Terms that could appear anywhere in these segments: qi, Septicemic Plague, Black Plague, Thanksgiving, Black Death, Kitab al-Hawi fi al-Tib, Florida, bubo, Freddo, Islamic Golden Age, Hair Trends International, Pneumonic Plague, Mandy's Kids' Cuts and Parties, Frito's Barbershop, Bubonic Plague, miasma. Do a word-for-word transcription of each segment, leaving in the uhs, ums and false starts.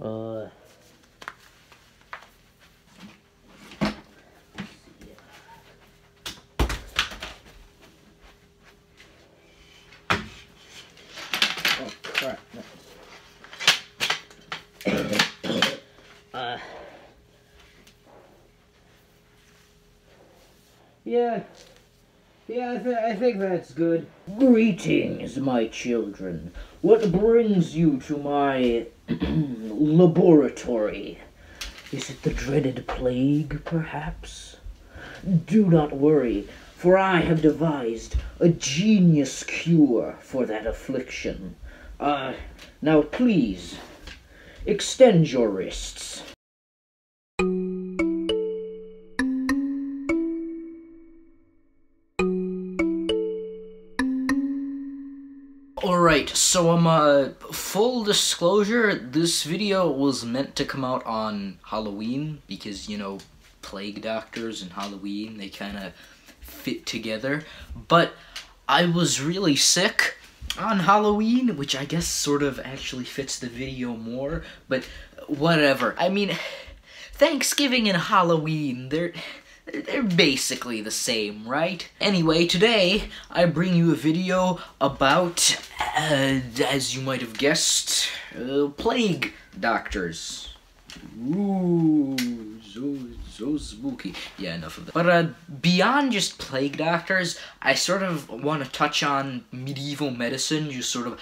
और uh, yeah, yeah, I, th I think that's good. Greetings, my children. What brings you to my laboratory? Is it the dreaded plague, perhaps? Do not worry, for I have devised a genius cure for that affliction. Uh, now please, extend your wrists. Alright, so um, uh, full disclosure, this video was meant to come out on Halloween, because, you know, plague doctors and Halloween, they kinda fit together, but I was really sick on Halloween, which I guess sort of actually fits the video more, but whatever. I mean, Thanksgiving and Halloween, they're they're basically the same, right? Anyway, today I bring you a video about, uh, as you might have guessed, uh, plague doctors. Ooh, so, so spooky. Yeah, enough of that. But uh, beyond just plague doctors, I sort of want to touch on medieval medicine, just sort of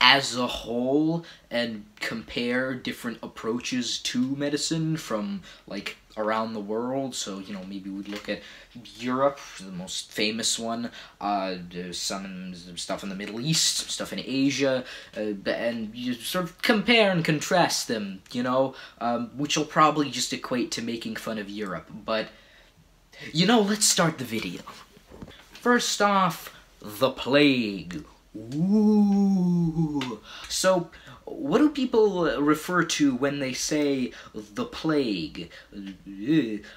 as a whole, and compare different approaches to medicine from, like, around the world. So, you know, maybe we'd look at Europe, the most famous one, uh, some stuff in the Middle East, some stuff in Asia, uh, and you sort of compare and contrast them, you know, um, which will probably just equate to making fun of Europe. But, you know, let's start the video. First off, the plague. Ooh. So, what do people refer to when they say the plague?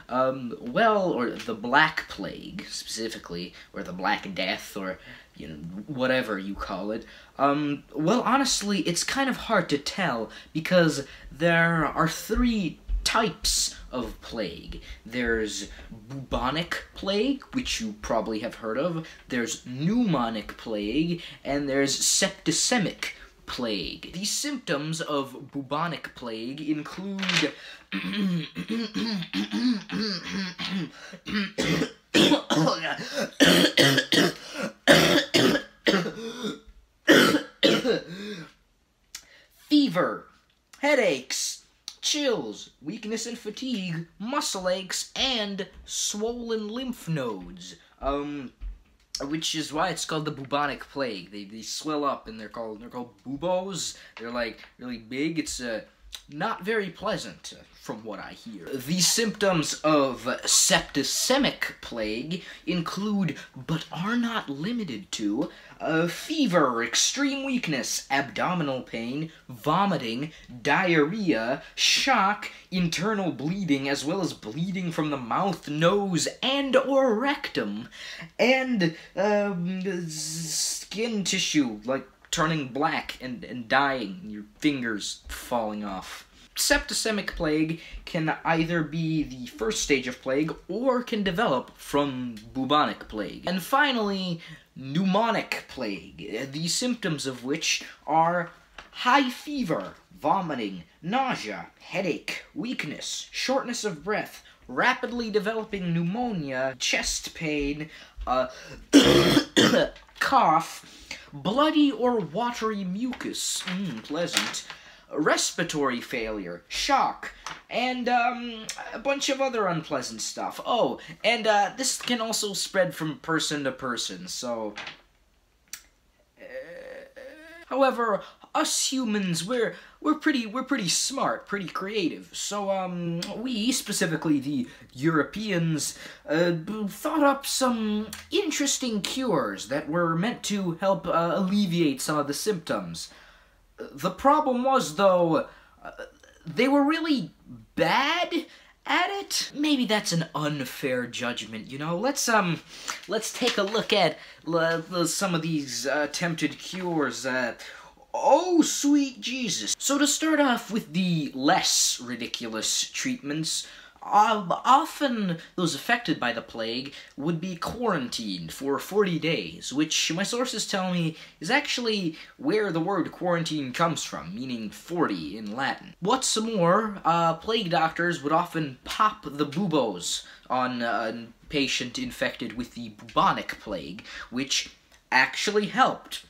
Um, well, or the Black Plague, specifically, or the Black Death, or, you know, whatever you call it. Um, well, honestly, it's kind of hard to tell, because there are three types of plague. There's bubonic plague, which you probably have heard of, there's pneumonic plague, and there's septicemic plague. The symptoms of bubonic plague include fever, headaches, chills, weakness and fatigue, muscle aches, and swollen lymph nodes. Um, which is why it's called the bubonic plague. They they swell up and they're called they're called buboes. They're like really big. It's uh, not very pleasant, from what I hear. The symptoms of septicemic plague include, but are not limited to, uh, fever, extreme weakness, abdominal pain, vomiting, diarrhea, shock, internal bleeding, as well as bleeding from the mouth, nose, and or rectum, and um, skin tissue, like turning black and, and dying, your fingers falling off. Septicemic plague can either be the first stage of plague or can develop from bubonic plague. And finally, pneumonic plague, the symptoms of which are high fever, vomiting, nausea, headache, weakness, shortness of breath, rapidly developing pneumonia, chest pain, uh, cough, bloody or watery mucus, mm, pleasant, respiratory failure, shock, and um, a bunch of other unpleasant stuff. Oh, and uh, this can also spread from person to person, so... Uh, however, us humans, we're we're pretty we're pretty smart, pretty creative. So um, we, specifically the Europeans, uh, thought up some interesting cures that were meant to help uh, alleviate some of the symptoms. The problem was, though, uh, they were really bad at it. Maybe that's an unfair judgment, you know. Let's um, let's take a look at uh, some of these uh, attempted cures. Uh, Oh, sweet Jesus. So to start off with the less ridiculous treatments, Um, often those affected by the plague would be quarantined for forty days, which my sources tell me is actually where the word quarantine comes from, meaning forty in Latin. What's more, uh, plague doctors would often pop the buboes on a patient infected with the bubonic plague, which actually helped.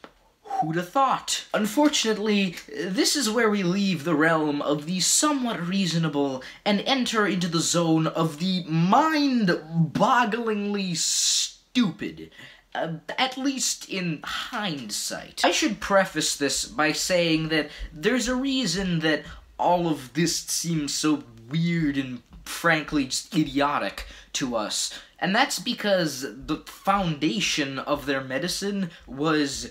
Who'd have thought? Unfortunately, this is where we leave the realm of the somewhat reasonable and enter into the zone of the mind-bogglingly stupid, uh, at least in hindsight. I should preface this by saying that there's a reason that all of this seems so weird and frankly just idiotic to us, and that's because the foundation of their medicine was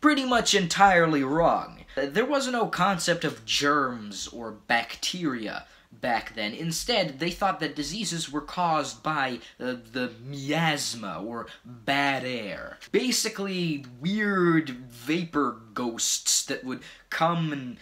pretty much entirely wrong. There was no concept of germs or bacteria back then. Instead, they thought that diseases were caused by uh, the miasma or bad air. Basically, weird vapor ghosts that would come and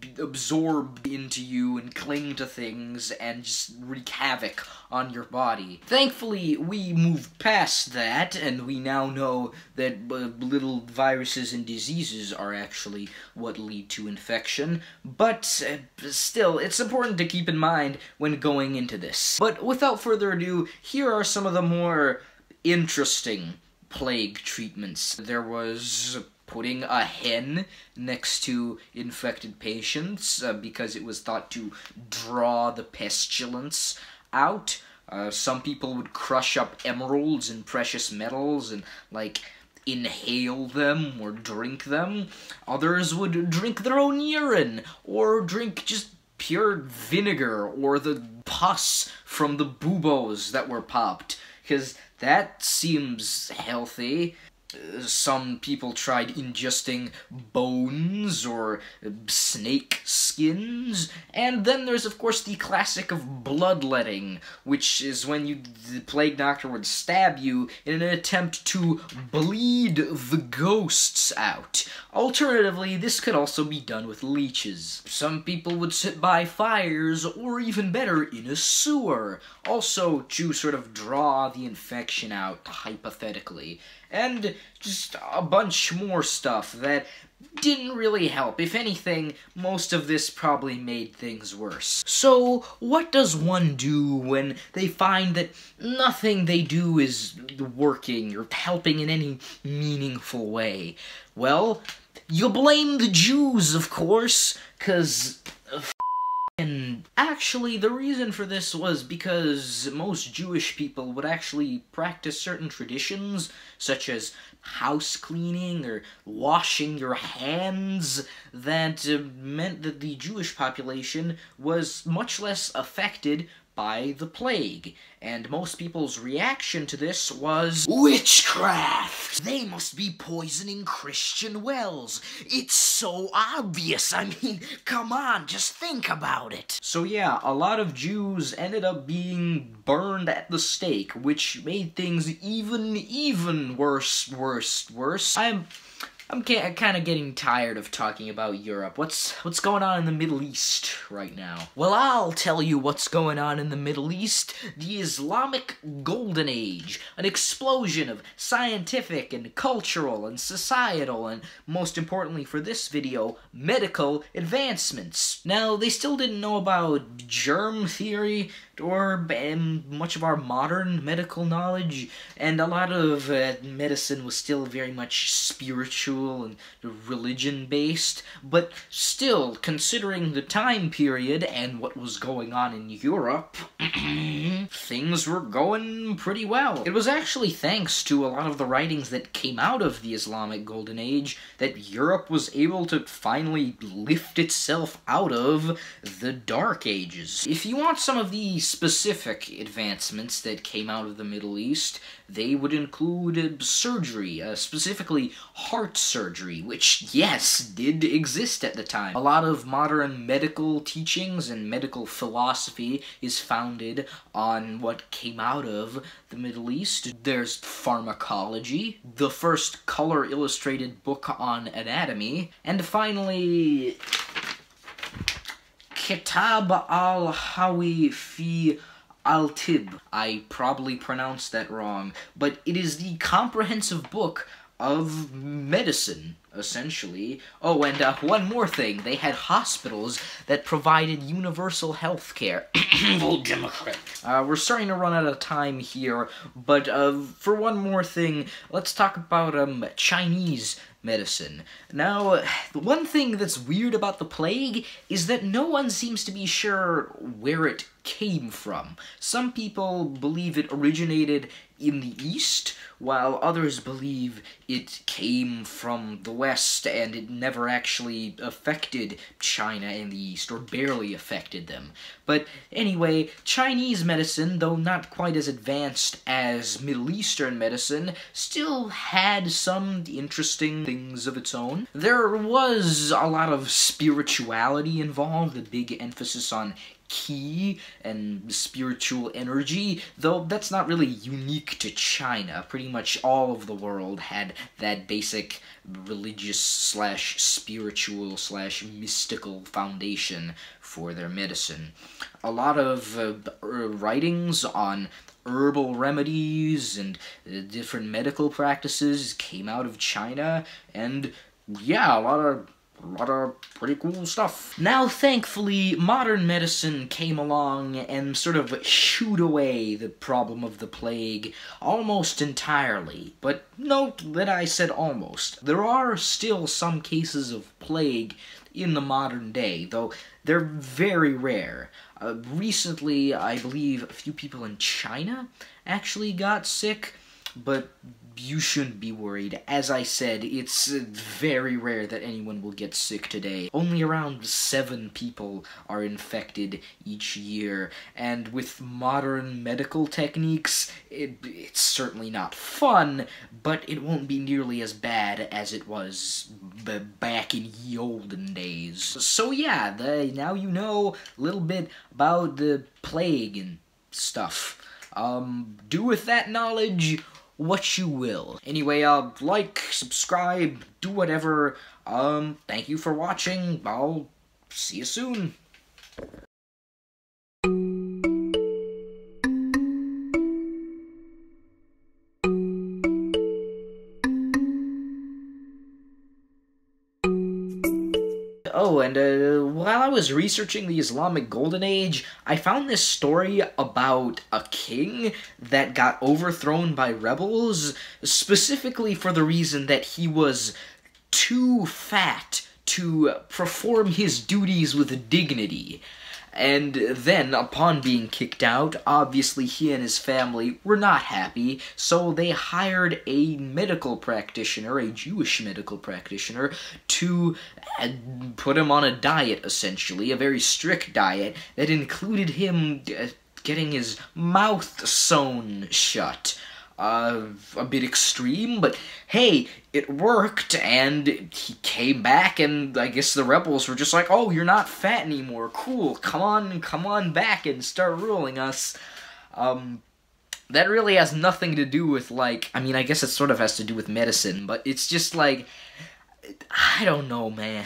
be absorbed into you and cling to things and just wreak havoc on your body. Thankfully, we moved past that, and we now know that uh, little viruses and diseases are actually what lead to infection, but uh, still, it's important to keep in mind when going into this. But without further ado, here are some of the more interesting plague treatments. There was putting a hen next to infected patients uh, because it was thought to draw the pestilence out. Uh, some people would crush up emeralds and precious metals and, like, inhale them or drink them. Others would drink their own urine or drink just pure vinegar or the pus from the buboes that were popped, because that seems healthy. Some people tried ingesting bones or snake skins, and then there's of course the classic of bloodletting, which is when you, the plague doctor would stab you in an attempt to bleed the ghosts out. Alternatively, this could also be done with leeches. Some people would sit by fires, or even better, in a sewer, also to sort of draw the infection out, hypothetically. And just a bunch more stuff that didn't really help. If anything, most of this probably made things worse. So, what does one do when they find that nothing they do is working or helping in any meaningful way? Well, you blame the Jews, of course, 'cause And actually, the reason for this was because most Jewish people would actually practice certain traditions, such as house cleaning or washing your hands, that uh, meant that the Jewish population was much less affected by the plague, and most people's reaction to this was witchcraft! They must be poisoning Christian wells! It's so obvious! I mean, come on, just think about it! So yeah, a lot of Jews ended up being burned at the stake, which made things even, even worse, worse, worse. I'm... I'm kind of getting tired of talking about Europe. What's what's going on in the Middle East right now? Well, I'll tell you what's going on in the Middle East. The Islamic Golden Age, an explosion of scientific and cultural and societal and, most importantly for this video, medical advancements. Now, they still didn't know about germ theory or um, much of our modern medical knowledge, and a lot of uh, medicine was still very much spiritual and religion-based, but still, considering the time period and what was going on in Europe, things were going pretty well. It was actually thanks to a lot of the writings that came out of the Islamic Golden Age that Europe was able to finally lift itself out of the Dark Ages. If you want some of the specific advancements that came out of the Middle East, They would include surgery, uh, specifically heart surgery, which, yes, did exist at the time. A lot of modern medical teachings and medical philosophy is founded on what came out of the Middle East. There's pharmacology, the first color-illustrated book on anatomy, and finally, Kitab al-Hawi fi al-Tib. I probably pronounced that wrong, but it is the comprehensive book of medicine, essentially. Oh, and uh, one more thing. They had hospitals that provided universal health care. Evil Democrat. Uh, we're starting to run out of time here, but uh, for one more thing, let's talk about um, Chinese medicine. Now, the one thing that's weird about the plague is that no one seems to be sure where it came from. Some people believe it originated in the East, while others believe it came from the West and it never actually affected China and the East, or barely affected them. But anyway, Chinese medicine, though not quite as advanced as Middle Eastern medicine, still had some interesting things of its own. There was a lot of spirituality involved, a big emphasis on qi and spiritual energy, though that's not really unique to China. Pretty much all of the world had that basic religious slash spiritual slash mystical foundation for their medicine. A lot of uh, writings on herbal remedies and uh, different medical practices came out of China, and yeah, a lot of A lot of pretty cool stuff. Now, thankfully, modern medicine came along and sort of shooed away the problem of the plague almost entirely. But note that I said almost. There are still some cases of plague in the modern day, though they're very rare. Uh, recently, I believe a few people in China actually got sick, but you shouldn't be worried. As I said, it's very rare that anyone will get sick today. Only around seven people are infected each year, and with modern medical techniques, it, it's certainly not fun, but it won't be nearly as bad as it was b back in the olden days. So yeah, the, now you know a little bit about the plague and stuff. Um, do with that knowledge what you will. Anyway, uh, like, subscribe, do whatever. Um, thank you for watching. I'll see you soon. Oh, and uh, while I was researching the Islamic Golden Age, I found this story about a king that got overthrown by rebels, specifically for the reason that he was too fat to perform his duties with dignity. And then, upon being kicked out, obviously he and his family were not happy, so they hired a medical practitioner, a Jewish medical practitioner, to put him on a diet, essentially, a very strict diet that included him getting his mouth sewn shut. Uh, a bit extreme, but hey, it worked, and he came back, and I guess the rebels were just like, oh, you're not fat anymore, cool, come on, come on back and start ruling us. Um, that really has nothing to do with, like, I mean, I guess it sort of has to do with medicine, but it's just like, I don't know, man.